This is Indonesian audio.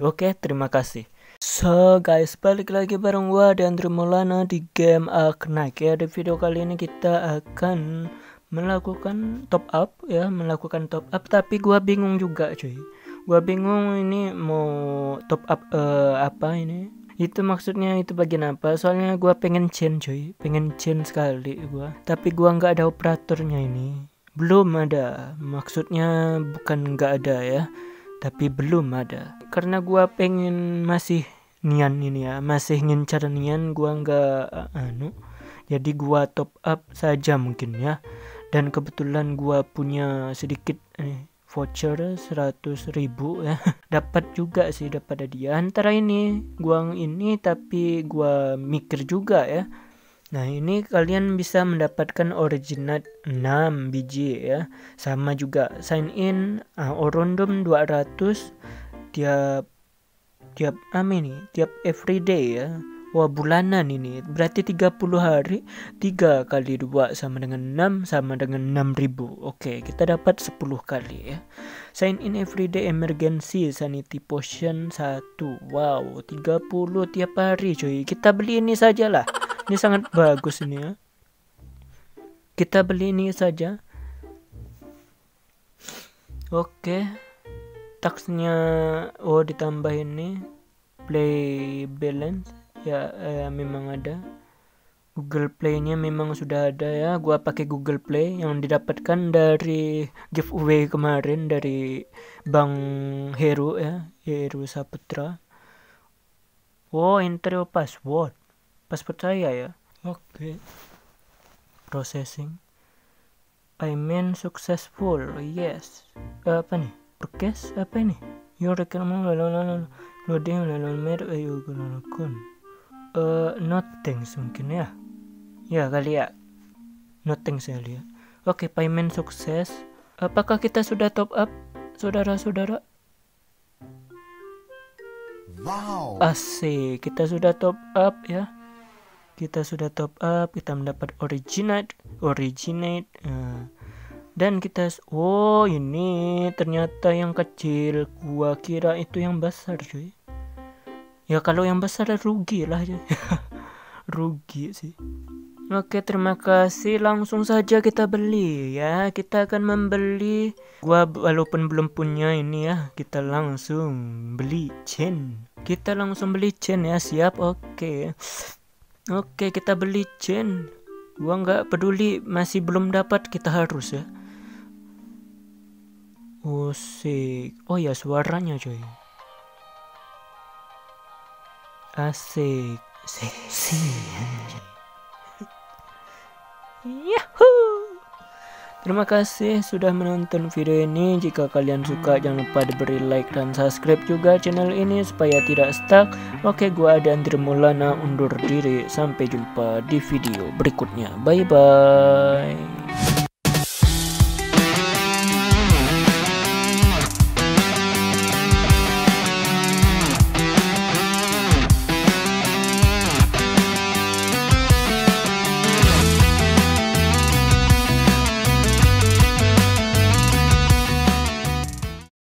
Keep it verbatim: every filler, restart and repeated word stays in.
Oke, terima kasih. So guys, balik lagi bareng gua Ade Andry Maulana di game Arknights ya. Di video kali ini kita akan melakukan top up ya, melakukan top up tapi gua bingung juga cuy. Gua bingung ini mau top up uh, apa ini? Itu maksudnya itu bagian apa? Soalnya gua pengen Ch'en cuy, pengen Ch'en sekali gua. Tapi gua nggak ada operatornya ini. Belum ada, maksudnya bukan nggak ada ya, tapi belum ada karena gua pengen masih nian ini ya, masih ngincar nian gua nggak anu, jadi gua top up saja mungkin ya. Dan kebetulan gua punya sedikit eh, voucher seratus ribu ya, dapat juga sih, dapat hadiah antara ini gua ini, tapi gua mikir juga ya. Nah ini kalian bisa mendapatkan original enam biji ya. Sama juga sign in uh, Orundum dua ratus tiap tiap amin nih, tiap everyday ya. Wah bulanan ini. Berarti tiga puluh hari, tiga kali dua sama dengan enam, sama dengan enam ribu. Oke, kita dapat sepuluh kali ya. Sign in everyday emergency sanity potion satu. Wow, tiga puluh tiap hari cuy. Kita beli ini sajalah. Ini sangat bagus ini ya. Kita beli ini saja. Oke. Taxnya oh ditambahin nih. Play balance ya, eh, memang ada. Google Play-nya memang sudah ada ya. Gua pakai Google Play yang didapatkan dari giveaway kemarin dari Bang Heru ya, Heru Saputra. Oh, enter password. Password saya ya. Oke. Okay. Processing. Payment successful. Yes. Apa nih? Purchase apa ini? Your requirement lalalala. Loading lalalmer ayo gunakan. Eh, not thanks mungkin ya. Ya kali ya. Not thanks ya lihat. Oke, okay, payment sukses. Apakah kita sudah top up, saudara-saudara? Wow. Asik, kita sudah top up ya. Kita sudah top up, kita mendapat originate, originate, uh, dan kita, oh ini ternyata yang kecil, gua kira itu yang besar cuy. Ya kalau yang besar rugi lah cuy. Rugi sih. Oke terima kasih, langsung saja kita beli ya, kita akan membeli. Gua walaupun belum punya ini ya, kita langsung beli Ch'en. Kita langsung beli Ch'en ya, siap, oke. Oke, kita beli Ch'en. Gua nggak peduli, masih belum dapat, kita harus ya. Asik. Oh ya, suaranya coy. Asik. Sexy. Yahoo! Terima kasih sudah menonton video ini. Jika kalian suka, jangan lupa diberi like dan subscribe juga channel ini supaya tidak stuck. Oke, gua Ade Andry Maulana undur diri. Sampai jumpa di video berikutnya. Bye bye.